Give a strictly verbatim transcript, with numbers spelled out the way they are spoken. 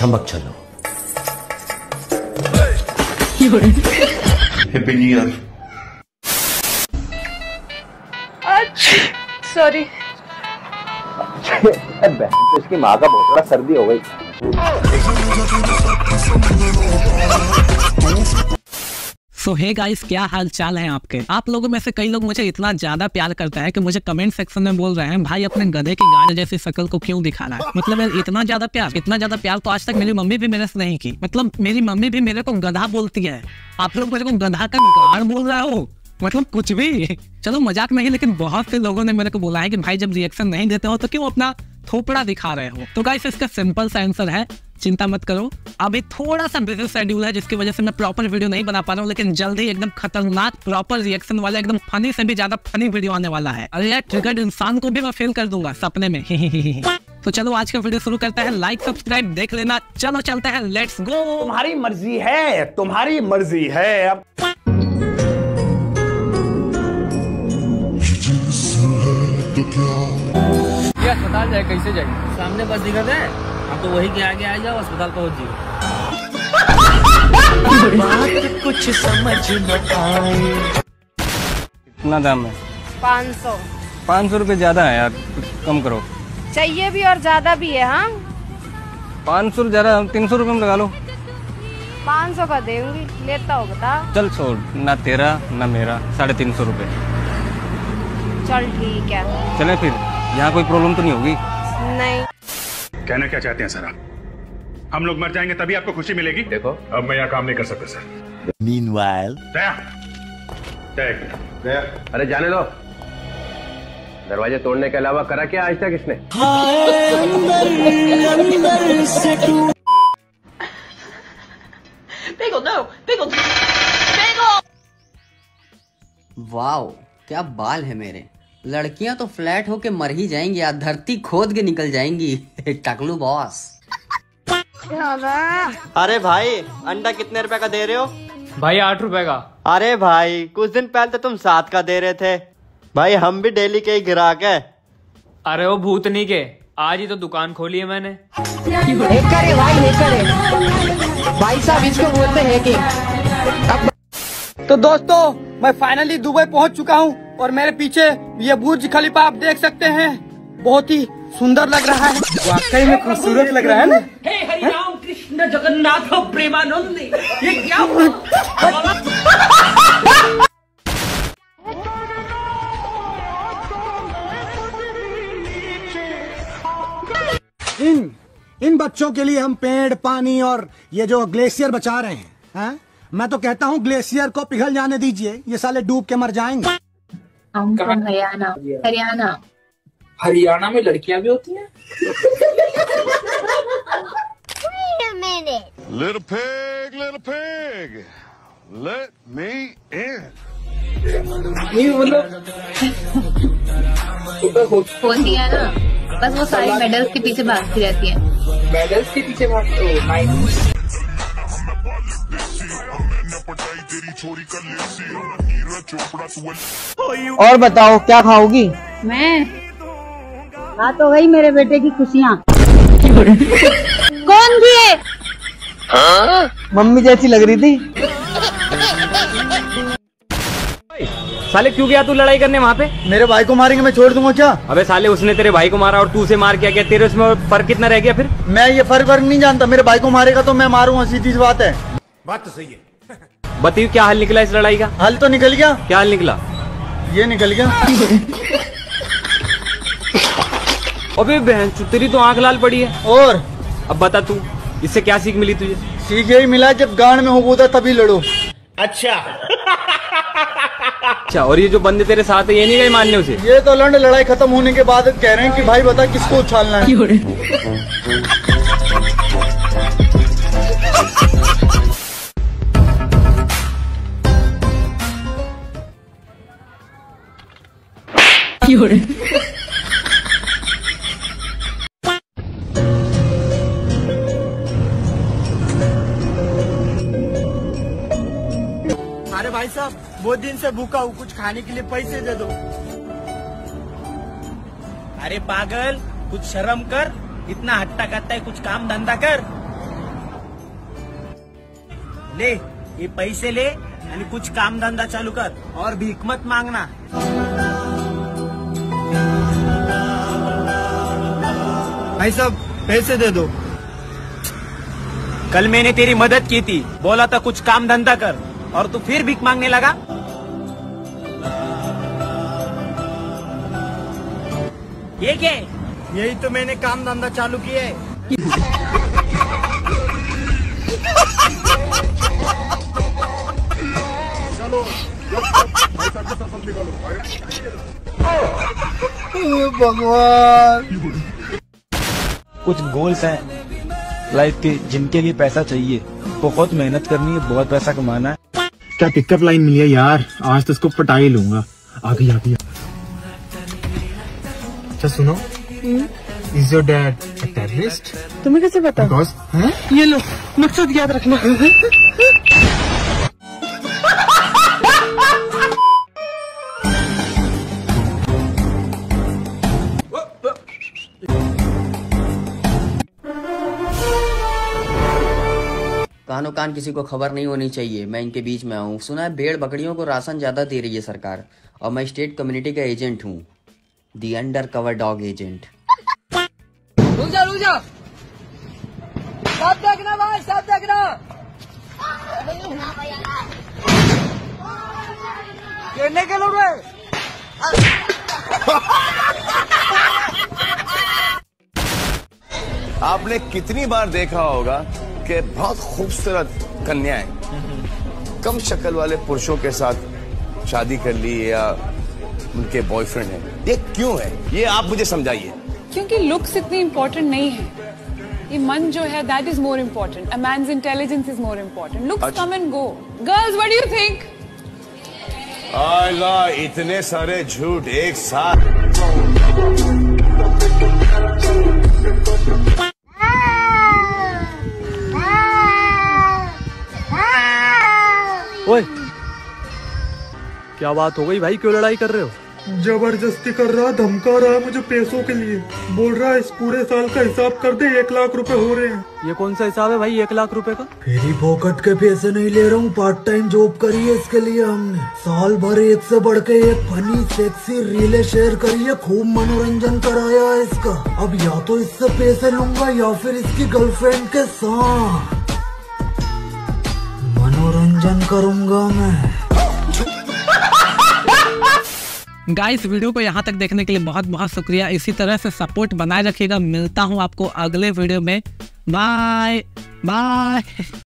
चम्मच चलो। Happy new year. Sorry. इसकी माँ का बहुत बड़ा सर्दी हो गई। सो हे गाइस, क्या हाल चाल है आपके। आप लोगों में से कई लोग मुझे इतना ज्यादा प्यार करता है कि मुझे कमेंट सेक्शन में बोल रहे हैं, भाई अपने गधे की गांड जैसी शक्ल को क्यों दिखा रहा है। मतलब इतना ज्यादा प्यार इतना ज्यादा प्यार तो आज तक मेरी मम्मी भी मेरे से नहीं की। मतलब मेरी मम्मी भी मेरे को गधा बोलती है, आप लोग मेरे को गधा का गांड बोल रहा हो। मतलब कुछ भी, चलो मजाक नहीं, लेकिन बहुत से लोगों ने मेरे को बोला है कि भाई जब रिएक्शन नहीं देते हो तो क्यों अपना थोपड़ा दिखा रहे हो। तो गाइस इसका सिंपल सा आंसर है, चिंता मत करो। अभी थोड़ा सा बिजी शेड्यूल है जिसकी वजह से मैं प्रॉपर वीडियो नहीं बना पा रहा हूँ, लेकिन जल्द ही एकदम खतरनाक प्रॉपर रिएक्शन वाला एकदम फनी से भी ज्यादा फनी वीडियो आने वाला है। अरे यार ट्रिगर्ड इंसान को भी मैं फेल कर दूंगा सपने में। ही ही ही ही। तो चलो आज का वीडियो शुरू करते हैं, लाइक सब्सक्राइब देख लेना। चलो चलते हैं, लेट्स गो। तुम्हारी मर्जी है, तुम्हारी मर्जी है। अब अस्पताल जाए कैसे जाए, सामने बस दिखा दे आप तो वही के आगे आ जाओ, अस्पताल पहुंच जाओ। कुछ समझ बताए। कितना दाम है? पाँच सौ। पाँच सौ रुपये ज्यादा है यार, कुछ कम करो। चाहिए भी और ज्यादा भी है। हाँ पाँच सौ ज्यादा, तीन सौ रुपये में लगा लो। पाँच सौ का देंगी, लेता हो बता। चल छोड़ ना, तेरा ना मेरा, साढ़े तीन सौ रुपये। चल ठीक है, चले फिर। यहाँ कोई प्रॉब्लम तो नहीं होगी? नहीं। कहना क्या चाहते हैं सर आप? हम लोग मर जाएंगे तभी आपको खुशी मिलेगी? देखो अब मैं यहाँ काम नहीं कर सकता सर। Meanwhile... अरे जाने दो, दरवाजे तोड़ने के अलावा करा क्या आज तक इसने? देखो देखो देखो। वाओ क्या बाल है मेरे। लड़कियां तो फ्लैट होके मर ही जाएंगी या धरती खोद के निकल जाएंगी। टकलू बॉस। अरे भाई अंडा कितने रुपए का दे रहे हो? भाई आठ रुपए का। अरे भाई कुछ दिन पहले तो तुम सात का दे रहे थे। भाई हम भी डेली के ही ग्राहक है। अरे वो भूतनी के, आज ही तो दुकान खोली है मैंने। हैकर है भाई, हैकर है। भाई साहब इसको बोलते हैं हैकिंग। तो दोस्तों मैं फाइनली दुबई पहुँच चुका हूँ और मेरे पीछे ये बुर्ज खलीफा आप देख सकते हैं, बहुत ही सुंदर लग रहा है। वाकई में खूबसूरत लग रहा है ना। हे हरि राम कृष्ण जगन्नाथ प्रेमानंद, ये क्या इन इन बच्चों के लिए हम पेड़ पानी और ये जो ग्लेशियर बचा रहे हैं। हा? मैं तो कहता हूँ ग्लेशियर को पिघल जाने दीजिए, ये साले डूब के मर जाएंगे। हरियाणा हरियाणा हरियाणा में लड़कियां भी होती हैं। Little pig, little pig, let me in. ये बोलो। होती है ना, बस वो सारी मेडल्स के पीछे भागती रहती है। मेडल्स के पीछे भागती। और बताओ क्या खाओगी? मैं हाँ तो वही मेरे बेटे की खुशियाँ। कौन थी ये? हाँ? मम्मी जैसी लग रही थी। साले क्यों गया तू लड़ाई करने वहाँ पे? मेरे भाई को मारेंगे, मैं छोड़ दूंगा क्या? अबे साले उसने तेरे भाई को मारा और तू उसे मार क्या? क्या तेरे उसमें फर्क कितना रह गया फिर? मैं ये फर्क वर्क नहीं जानता, मेरे भाई को मारेगा तो मैं मारूंगा, सीधी सी बात है। बात तो सही है। बताइए क्या हल निकला इस लड़ाई का? हल तो निकल गया। क्या हल निकला? ये निकल गया। अबे बहन तेरी तो आंख लाल पड़ी है। और अब बता तू इससे क्या सीख मिली तुझे? सीख यही मिला जब गांड में होता तभी लड़ो। अच्छा अच्छा। और ये जो बंदे तेरे साथ है ये नहीं गए मानने उसे? ये तो लड़ लड़ाई खत्म होने के बाद कह रहे हैं कि भाई बता किसको उछालना है। अरे भाई साहब बहुत दिन से भूखा हूँ, कुछ खाने के लिए पैसे दे दो। अरे पागल कुछ शर्म कर, इतना हट्टा कट्टा है, कुछ काम धंधा कर। ले ये पैसे ले आणि कुछ काम धंदा चालू कर और भीख मत मांगना। भाई साहब पैसे दे दो। कल मैंने तेरी मदद की थी, बोला था कुछ काम धंधा कर और तू फिर भीख मांगने लगा। ये क्या? यही तो मैंने काम धंधा चालू किया है। चलो भगवान। कुछ गोल्स हैं लाइफ के जिनके लिए पैसा चाहिए, बहुत मेहनत करनी है, बहुत पैसा कमाना है। क्या पिकअप लाइन मिली है यार, आज तो इसको पटा ही लूंगा। आ गई आ गई। अच्छा सुनो, is your dad a terrorist? तुम्हें कैसे पता? बिकॉज ये लो मकसद याद रखना। कानो कान किसी को खबर नहीं होनी चाहिए, मैं इनके बीच में हूँ। सुना है भेड़ बकरियों को राशन ज्यादा दे रही है सरकार, और मैं स्टेट कम्युनिटी का एजेंट हूँ, the undercover dog agent. रुक जा रुक जा, सब देखना भाई सब देखना। गिरने के लोग आपने कितनी बार देखा होगा कि बहुत खूबसूरत कन्याएं कम शक्ल वाले पुरुषों के साथ शादी कर ली या उनके बॉयफ्रेंड हैं। ये क्यों है, ये आप मुझे समझाइए। क्योंकि लुक्स इतनी इम्पोर्टेंट नहीं है, ये मन जो है that is more important. A man's intelligence is more important. Looks come and go. Girls what do you think? आला इतने सारे झूठ एक साथ। ओए क्या बात हो गई भाई, क्यों लड़ाई कर रहे हो? जबरदस्ती कर रहा, धमका रहा है मुझे पैसों के लिए। बोल रहा है इस पूरे साल का हिसाब कर दे, एक लाख रुपए हो रहे हैं। ये कौन सा हिसाब है भाई एक लाख रुपए का? तेरी फोकट के पैसे नहीं ले रहा हूँ, पार्ट टाइम जॉब करी है इसके लिए हमने। साल भर एक से बढ़ के एक फनी सेक्सी रीले शेयर करी है, खूब मनोरंजन कराया है इसका। अब या तो इससे पैसे लूंगा या फिर इसकी गर्लफ्रेंड के साथ मनोरंजन करूंगा मैं। गाइस वीडियो को यहाँ तक देखने के लिए बहुत बहुत शुक्रिया। इसी तरह से सपोर्ट बनाए रखिएगा। मिलता हूँ आपको अगले वीडियो में। Bye bye.